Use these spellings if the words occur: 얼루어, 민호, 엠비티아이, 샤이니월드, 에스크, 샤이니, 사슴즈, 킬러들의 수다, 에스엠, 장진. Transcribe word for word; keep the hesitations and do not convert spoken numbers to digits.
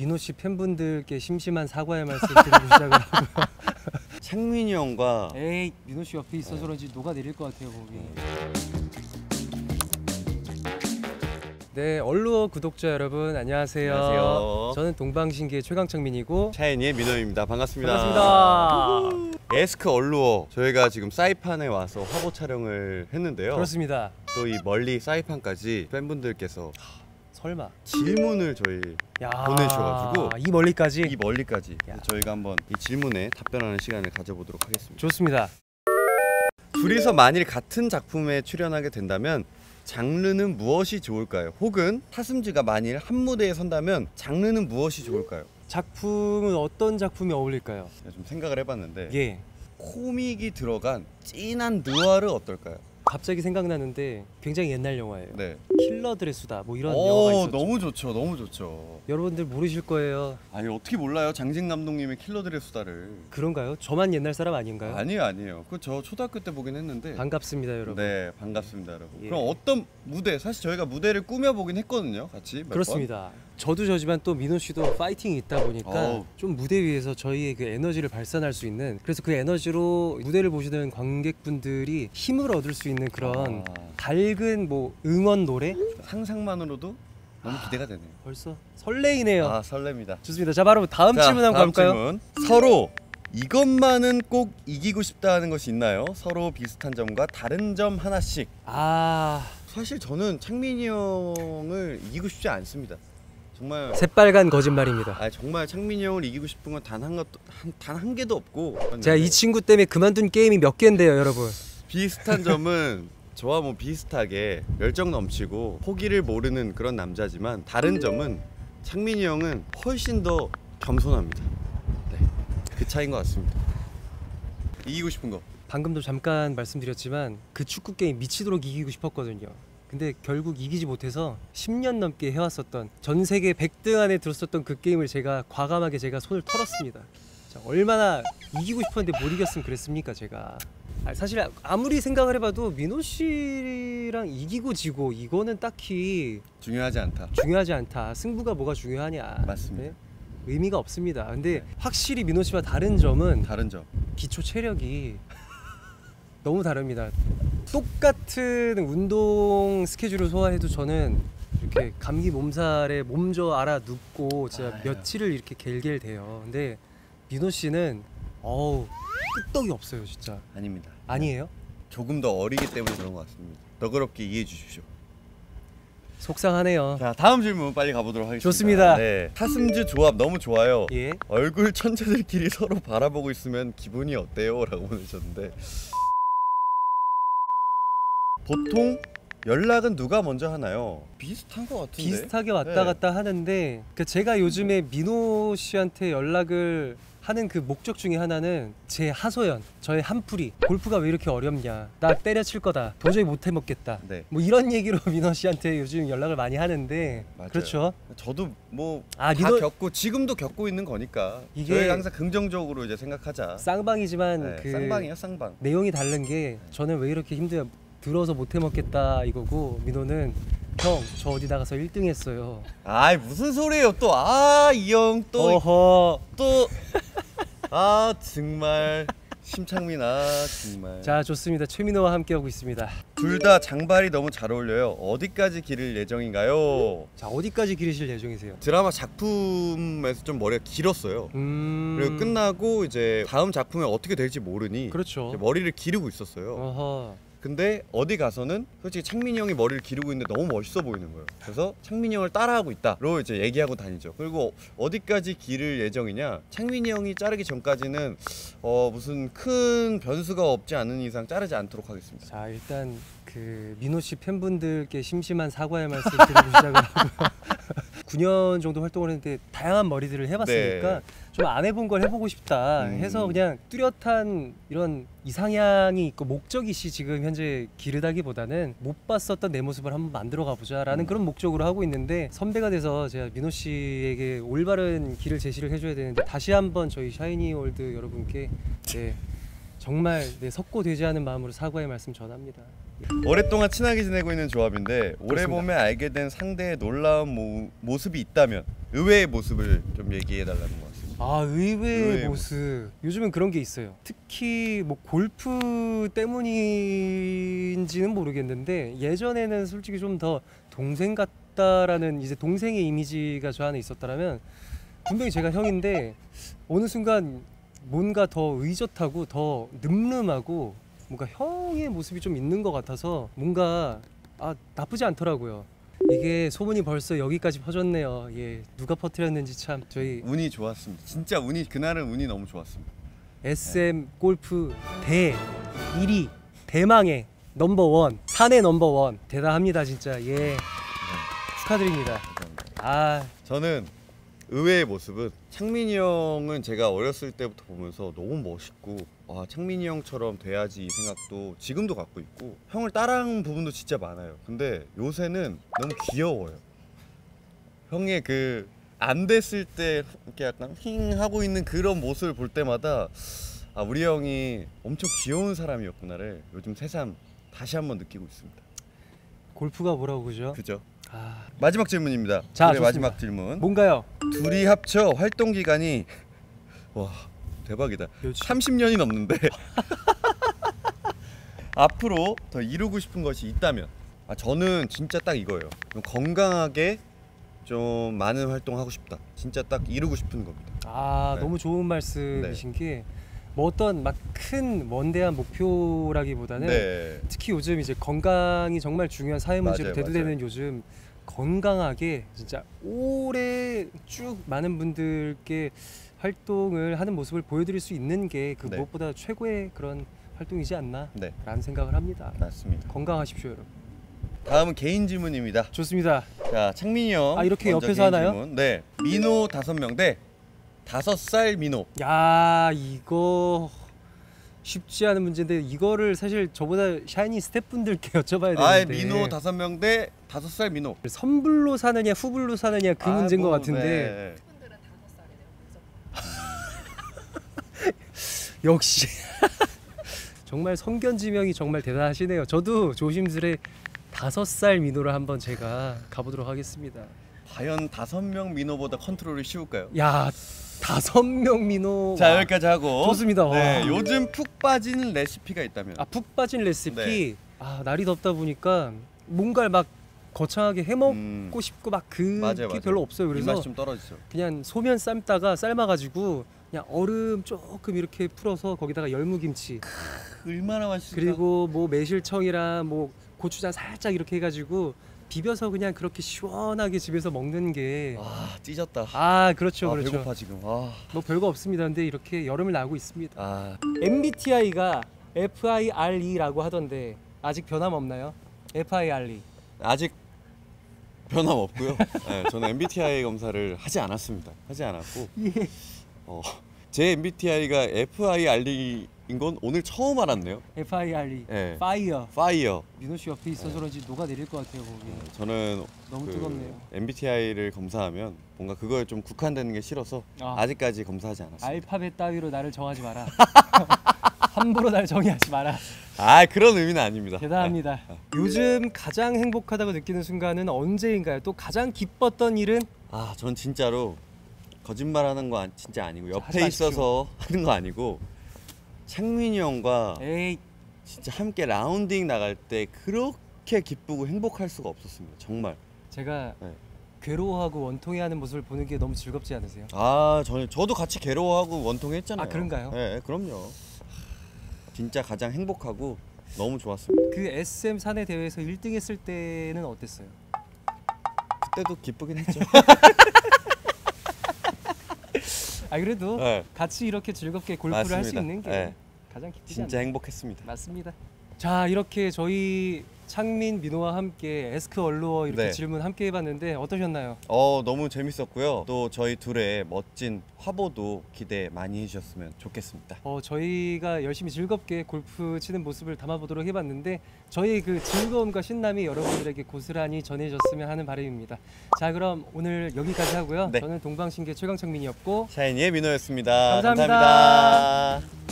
민호 씨 팬분들께 심심한 사과의 말씀 드리고 시작을 하고요. 창민이 형과 에이 민호 씨 옆에 있어서 그런지 녹아내릴 것 같아요 거기. 네, 얼루어 구독자 여러분 안녕하세요. 안녕하세요. 저는 동방신기의 최강창민이고 샤이니의 민호입니다. 반갑습니다. 반갑습니다. 에스크 얼루어 저희가 지금 사이판에 와서 화보 촬영을 했는데요. 그렇습니다. 또 이 멀리 사이판까지 팬분들께서 설마 질문을 저희 보내주셔가지고 이 멀리까지? 이 멀리까지 야. 저희가 한번 이 질문에 답변하는 시간을 가져보도록 하겠습니다. 좋습니다. 둘이서 만일 같은 작품에 출연하게 된다면 장르는 무엇이 좋을까요? 혹은 사슴지가 만일 한 무대에 선다면 장르는 무엇이 좋을까요? 작품은 어떤 작품이 어울릴까요? 좀 생각을 해봤는데 예. 코믹이 들어간 진한 느와르 어떨까요? 갑자기 생각나는데 굉장히 옛날 영화예요. 네. 킬러들의 수다 뭐 이런 오, 영화가 있었죠. 너무 좋죠. 너무 좋죠. 여러분들 모르실 거예요. 아니 어떻게 몰라요. 장진 감독님의 킬러들의 수다를. 그런가요? 저만 옛날 사람 아닌가요? 아니에요. 아니에요. 그 저 초등학교 때 보긴 했는데. 반갑습니다 여러분. 네. 반갑습니다 여러분. 예. 그럼 어떤 무대 사실 저희가 무대를 꾸며보긴 했거든요. 같이 몇 그렇습니다. 번? 저도 저지만 또 민호 씨도 파이팅이 있다 보니까 어우. 좀 무대 위에서 저희의 그 에너지를 발산할 수 있는 그래서 그 에너지로 무대를 보시는 관객분들이 힘을 얻을 수 있는 그런 아. 밝은 뭐 응원 노래? 상상만으로도 너무 아. 기대가 되네요. 벌써 설레이네요. 아 설렙니다. 좋습니다. 자 바로 다음 자, 질문 한번 가볼까요? 질문. 서로 이것만은 꼭 이기고 싶다 하는 것이 있나요? 서로 비슷한 점과 다른 점 하나씩. 아 사실 저는 창민이 형을 이기고 싶지 않습니다. 정말 새빨간 거짓말입니다. 아 정말 창민이 형을 이기고 싶은 건 단 한 것도 단 한 개도 없고 제가 이 친구 때문에 그만둔 게임이 몇 개인데요 여러분. 비슷한 점은 저와 뭐 비슷하게 열정 넘치고 포기를 모르는 그런 남자지만 다른 점은 창민이 형은 훨씬 더 겸손합니다. 네, 그 차이인 것 같습니다. 이기고 싶은 거 방금도 잠깐 말씀드렸지만 그 축구 게임 미치도록 이기고 싶었거든요. 근데 결국 이기지 못해서 십 년 넘게 해왔었던 전 세계 백 등 안에 들었었던 그 게임을 제가 과감하게 제가 손을 털었습니다. 자, 얼마나 이기고 싶었는데 못 이겼으면 그랬습니까 제가. 아, 사실 아무리 생각을 해봐도 민호 씨랑 이기고 지고 이거는 딱히 중요하지 않다. 중요하지 않다. 승부가 뭐가 중요하냐. 맞습니다. 네? 의미가 없습니다. 근데 확실히 민호 씨와 다른 점은 다른 점. 기초 체력이 너무 다릅니다. 똑같은 운동 스케줄을 소화해도 저는 이렇게 감기 몸살에 몸져 알아 눕고 진짜 아유. 며칠을 이렇게 겔겔대요. 근데 민호 씨는 어우 끄떡이 없어요 진짜. 아닙니다. 아니에요? 조금 더 어리기 때문에 그런 것 같습니다. 너그럽게 이해해 주십시오. 속상하네요. 자 다음 질문 빨리 가보도록 하겠습니다. 좋습니다. 네. 사슴즈 조합 너무 좋아요. 예. 얼굴 천재들끼리 서로 바라보고 있으면 기분이 어때요? 라고 보내셨는데 보통 연락은 누가 먼저 하나요? 비슷한 것 같은데? 비슷하게 왔다 갔다 네. 하는데 제가 요즘에 민호 씨한테 연락을 하는 그 목적 중에 하나는 제 하소연, 저의 한풀이 골프가 왜 이렇게 어렵냐, 나 때려칠 거다, 도저히 못 해먹겠다 네. 뭐 이런 얘기로 민호 씨한테 요즘 연락을 많이 하는데 맞아요. 그렇죠? 저도 뭐 아, 다 민호... 겪고 지금도 겪고 있는 거니까 이게 저희가 항상 긍정적으로 이제 생각하자. 쌍방이지만 네, 그 쌍방이에요 쌍방. 내용이 다른 게 저는 왜 이렇게 힘들어 들어서 못 해먹겠다 이거고 민호는 형 저 어디 나가서 일 등 했어요. 아이 무슨 소리예요 또. 아 이 형 또 어허 또 아 정말 심창민아 정말. 자 좋습니다. 최민호와 함께하고 있습니다. 둘 다 장발이 너무 잘 어울려요. 어디까지 기를 예정인가요? 자 어디까지 기르실 예정이세요? 드라마 작품에서 좀 머리가 길었어요. 음... 그리고 끝나고 이제 다음 작품이 어떻게 될지 모르니 그렇죠. 머리를 기르고 있었어요. 어허. 근데 어디 가서는 솔직히 창민이 형이 머리를 기르고 있는데 너무 멋있어 보이는 거예요. 그래서 창민이 형을 따라하고 있다로 이제 얘기하고 다니죠. 그리고 어디까지 기를 예정이냐? 창민이 형이 자르기 전까지는 어 무슨 큰 변수가 없지 않은 이상 자르지 않도록 하겠습니다. 자 일단 그 민호 씨 팬분들께 심심한 사과의 말씀 드리고 시작을 하고요. 구 년 정도 활동을 했는데 다양한 머리들을 해봤으니까 네. 좀 안 해본 걸 해보고 싶다 해서 음. 그냥 뚜렷한 이런 이상향이 있고 목적이시 지금 현재 기르다기보다는 못 봤었던 내 모습을 한번 만들어 가보자 라는 음. 그런 목적으로 하고 있는데 선배가 돼서 제가 민호 씨에게 올바른 길을 제시를 해줘야 되는데 다시 한번 저희 샤이니월드 여러분께 네, 정말 네, 석고되지 않은 마음으로 사과의 말씀 전합니다. 오랫동안 친하게 지내고 있는 조합인데 그렇습니다. 올해 봄에 알게 된 상대의 놀라운 모, 모습이 있다면 의외의 모습을 좀 얘기해달라는 것 같습니다. 아, 의외의, 의외의 모습. 모습. 요즘엔 그런 게 있어요. 특히 뭐 골프 때문인지는 모르겠는데 예전에는 솔직히 좀 더 동생 같다라는, 이제 동생의 이미지가 저 안에 있었다라면, 분명히 제가 형인데 어느 순간 뭔가 더 의젓하고 더 늠름하고 뭔가 형의 모습이 좀 있는 것 같아서 뭔가 아, 나쁘지 않더라고요. 이게 소문이 벌써 여기까지 퍼졌네요. 예, 누가 퍼뜨렸는지 참 저희 운이 좋았습니다. 진짜 운이, 그날은 운이 너무 좋았습니다. 에스엠 골프 대 일 위 대망의 넘버원, 산의 넘버원, 대단합니다 진짜. 예, 네. 축하드립니다. 감사합니다. 아, 저는 의외의 모습은, 창민이 형은 제가 어렸을 때부터 보면서 너무 멋있고, 와, 창민이 형처럼 돼야지 이 생각도 지금도 갖고 있고, 형을 따라하는 부분도 진짜 많아요. 근데 요새는 너무 귀여워요. 형의 그 안 됐을 때 이렇게 약간 힝 하고 있는 그런 모습을 볼 때마다, 아, 우리 형이 엄청 귀여운 사람이었구나를 요즘 새삼 다시 한번 느끼고 있습니다. 골프가 뭐라고 그죠? 그죠. 아... 마지막 질문입니다. 자, 마지막 질문 뭔가요? 둘이 합쳐 활동 기간이, 와, 대박이다. 요즘... 삼십 년이 넘는데 앞으로 더 이루고 싶은 것이 있다면? 아, 저는 진짜 딱 이거예요. 좀 건강하게 좀 많은 활동하고 싶다. 진짜 딱 이루고 싶은 겁니다. 아, 네. 너무 좋은 말씀이신 네. 게, 뭐 어떤 막 큰 원대한 목표라기보다는 네. 특히 요즘 이제 건강이 정말 중요한 사회 문제로 대두되는 요즘, 건강하게 진짜 오래 쭉 많은 분들께 활동을 하는 모습을 보여드릴 수 있는 게 그 네. 무엇보다 최고의 그런 활동이지 않나 네. 라는 생각을 합니다. 맞습니다. 건강하십시오 여러분. 다음은 개인 질문입니다. 좋습니다. 자, 창민이 형. 아, 이렇게 옆에서 하나요? 질문. 네. 민호 다섯 명 대 다섯 살 민호. 야, 이거 쉽지 않은 문제인데, 이거를 사실 저보다 샤이니 스태프분들께 여쭤봐야 되는데. 아, 민호 다섯 명 대 다섯 살 민호. 선불로 사느냐 후불로 사느냐 그 아, 문제인 뭐, 것 같은데. 네. 역시 정말 성견지명이 정말 대단하시네요. 저도 조심스레 다섯 살 민호를 한번 제가 가보도록 하겠습니다. 과연 다섯 명 민호보다 컨트롤이 쉬울까요? 야, 다섯 명 민호. 자, 여기까지 하고. 좋습니다. 네, 요즘 푹 빠진 레시피가 있다면? 아, 푹 빠진 레시피? 네. 아, 날이 덥다 보니까 뭔가를 막 거창하게 해먹고 음. 싶고 막 그게 별로 없어요. 그래서 입맛이 좀 떨어지죠. 그냥 소면 삶다가 삶아가지고 그냥 얼음 조금 이렇게 풀어서 거기다가 열무김치. 크, 얼마나 맛있을까. 그리고 뭐 매실청이랑 뭐 고추장 살짝 이렇게 해가지고 비벼서 그냥 그렇게 시원하게 집에서 먹는 게. 아, 찢었다. 아, 그렇죠. 아, 그렇죠. 배고파 지금. 아, 뭐 별거 없습니다. 근데 이렇게 여름을 나고 있습니다. 아, 엠비티아이가 에프아이아르이라고 하던데 아직 변함없나요? 에프아이아르이 아직 변함없고요. 네, 저는 엠비티아이 검사를 하지 않았습니다. 하지 않았고 예. 어, 제 엠비티아이가 에프아이아르이 인건 오늘 처음 알았네요. 에프아이아르이. 네. 파이어. 파이어. 민호 씨 옆에 있어서 그런지 네. 녹아내릴 것 같아요, 거기. 네, 저는 너무 그 뜨겁네요. 엠비티아이를 검사하면 뭔가 그거에 좀 국한되는 게 싫어서 아. 아직까지 검사하지 않았습니다. 알파벳 따위로 나를 정하지 마라. 함부로 날 정의하지 마라. 아, 그런 의미는 아닙니다. 대단합니다. 네. 요즘 가장 행복하다고 느끼는 순간은 언제인가요? 또 가장 기뻤던 일은? 아, 전 진짜로 거짓말하는 거 진짜 아니고, 옆에 있어서 하는 거 아니고, 창민이 형과 에이. 진짜 함께 라운딩 나갈 때 그렇게 기쁘고 행복할 수가 없었습니다. 정말 제가 네. 괴로워하고 원통해하는 모습을 보는 게 너무 즐겁지 않으세요? 아, 저, 저도 같이 괴로워하고 원통했잖아요. 아, 그런가요? 네, 그럼요. 진짜 가장 행복하고 너무 좋았습니다. 그 에스엠 사내 대회에서 일 등 했을 때는 어땠어요? 그때도 기쁘긴 했죠. 아, 그래도 네. 같이 이렇게 즐겁게 골프를 할 수 있는 게 네. 가장 기쁘지 진짜 않나요? 행복했습니다. 맞습니다. 자, 이렇게 저희 창민, 민호와 함께 에스크 얼루어 이렇게 네. 질문 함께 해봤는데 어떠셨나요? 어, 너무 재밌었고요. 또 저희 둘의 멋진 화보도 기대 많이 해주셨으면 좋겠습니다. 어, 저희가 열심히 즐겁게 골프 치는 모습을 담아보도록 해봤는데 저희 그 즐거움과 신남이 여러분들에게 고스란히 전해졌으면 하는 바람입니다. 자, 그럼 오늘 여기까지 하고요. 네. 저는 동방신기의 최강창민이었고 샤이니의 민호였습니다. 감사합니다. 감사합니다.